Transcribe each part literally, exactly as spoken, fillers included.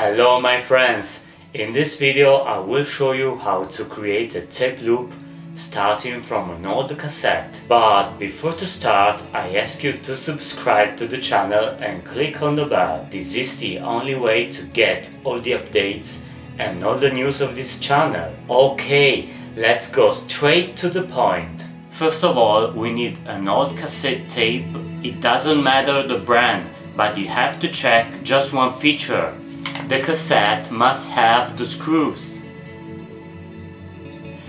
Hello my friends, in this video I will show you how to create a tape loop starting from an old cassette. But before to start, I ask you to subscribe to the channel and click on the bell. This is the only way to get all the updates and all the news of this channel. Okay, let's go straight to the point. First of all, we need an old cassette tape. It doesn't matter the brand, but you have to check just one feature. The cassette must have the screws,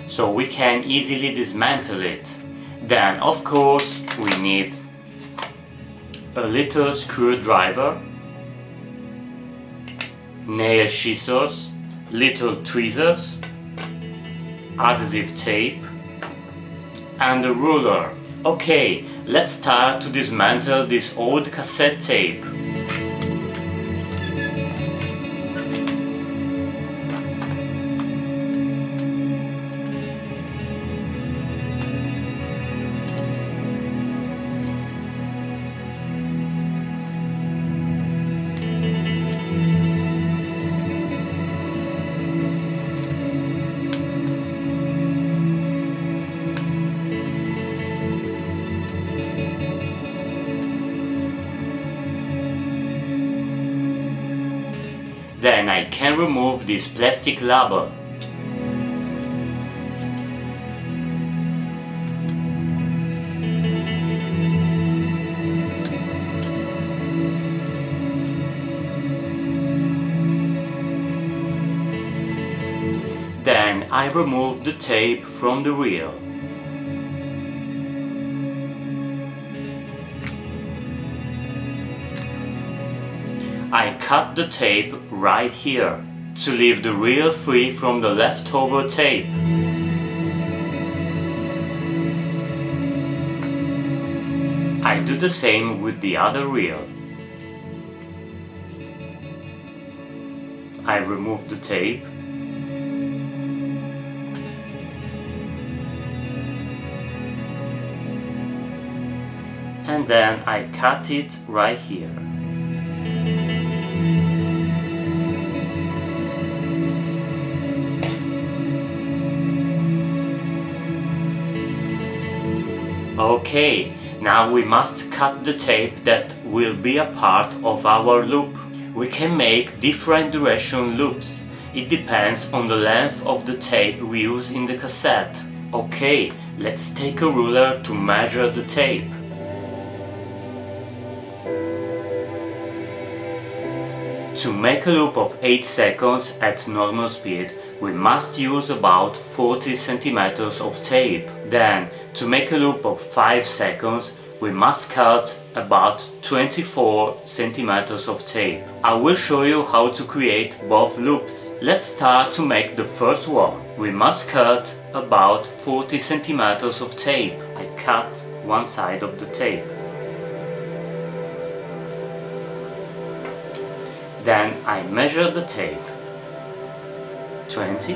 so we can easily dismantle it. Then, of course, we need a little screwdriver, nail scissors, little tweezers, adhesive tape and a ruler. Okay, let's start to dismantle this old cassette tape. Then I can remove this plastic label. Then I remove the tape from the reel. I cut the tape right here, to leave the reel free from the leftover tape. I do the same with the other reel. I remove the tape. And then I cut it right here. Okay, now we must cut the tape that will be a part of our loop. We can make different duration loops. It depends on the length of the tape we use in the cassette. Okay, let's take a ruler to measure the tape. To make a loop of eight seconds at normal speed, we must use about forty centimeters of tape. Then, to make a loop of five seconds, we must cut about twenty-four centimeters of tape. I will show you how to create both loops. Let's start to make the first one. We must cut about forty centimeters of tape. I cut one side of the tape. Then I measure the tape, twenty,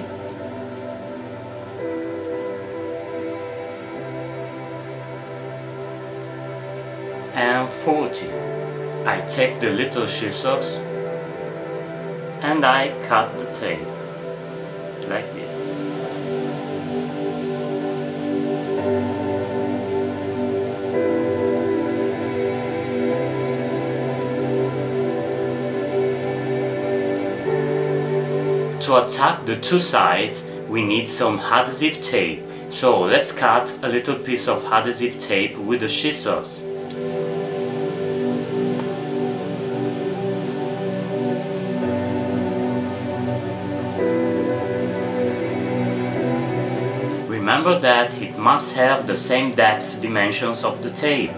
and forty. I take the little scissors and I cut the tape, like this. To attack the two sides, we need some adhesive tape, so let's cut a little piece of adhesive tape with the scissors. Remember that it must have the same depth dimensions of the tape.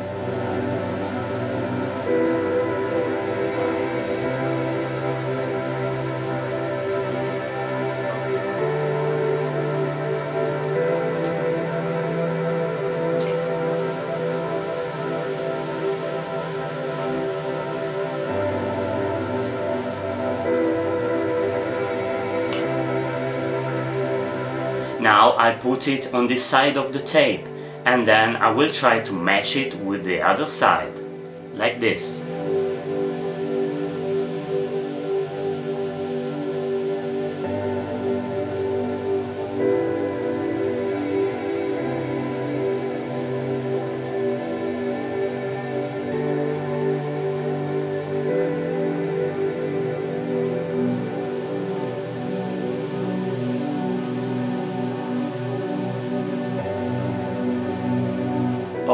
Now I put it on this side of the tape, and then I will try to match it with the other side, like this.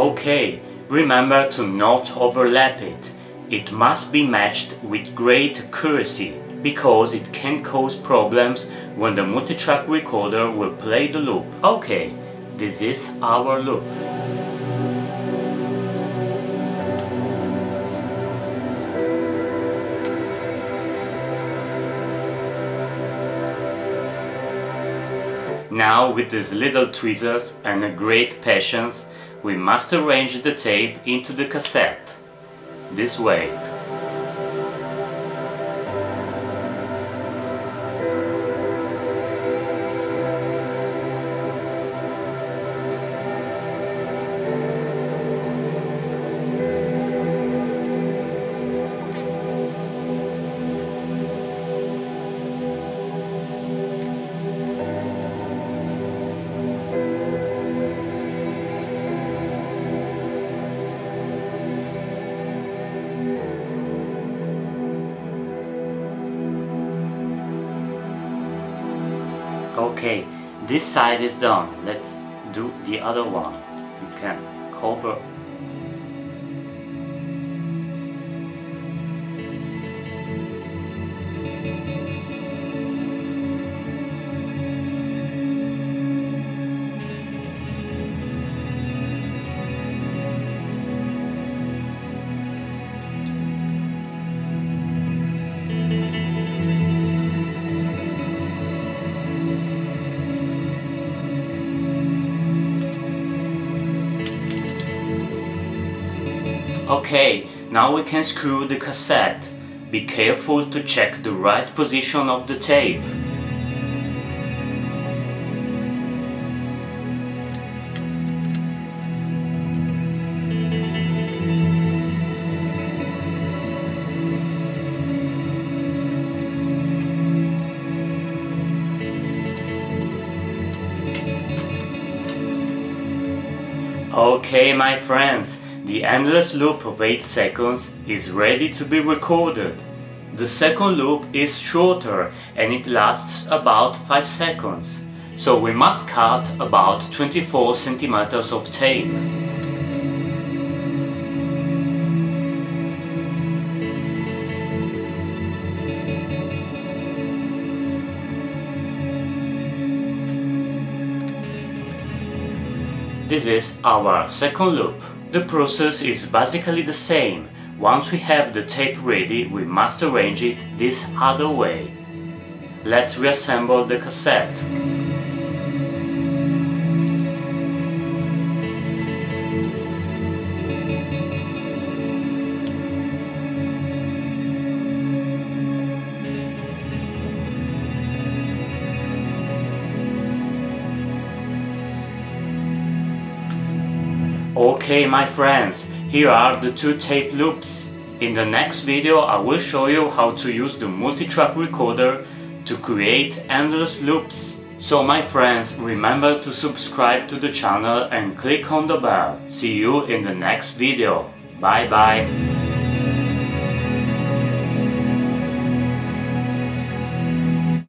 Okay, remember to not overlap it. It must be matched with great accuracy, because it can cause problems when the multitrack recorder will play the loop. Okay, this is our loop. Now, with these little tweezers and a great patience, we must arrange the tape into the cassette. This way. Okay, this side is done. Let's do the other one. You can cover. Okay, now we can screw the cassette. Be careful to check the right position of the tape. Okay, my friends. The endless loop of eight seconds is ready to be recorded. The second loop is shorter and it lasts about five seconds. So we must cut about twenty-four centimeters of tape. This is our second loop. The process is basically the same. Once we have the tape ready, we must arrange it this other way. Let's reassemble the cassette. Okay, my friends, here are the two tape loops. In the next video I will show you how to use the multitrack recorder to create endless loops. So my friends, remember to subscribe to the channel and click on the bell. See you in the next video. Bye bye.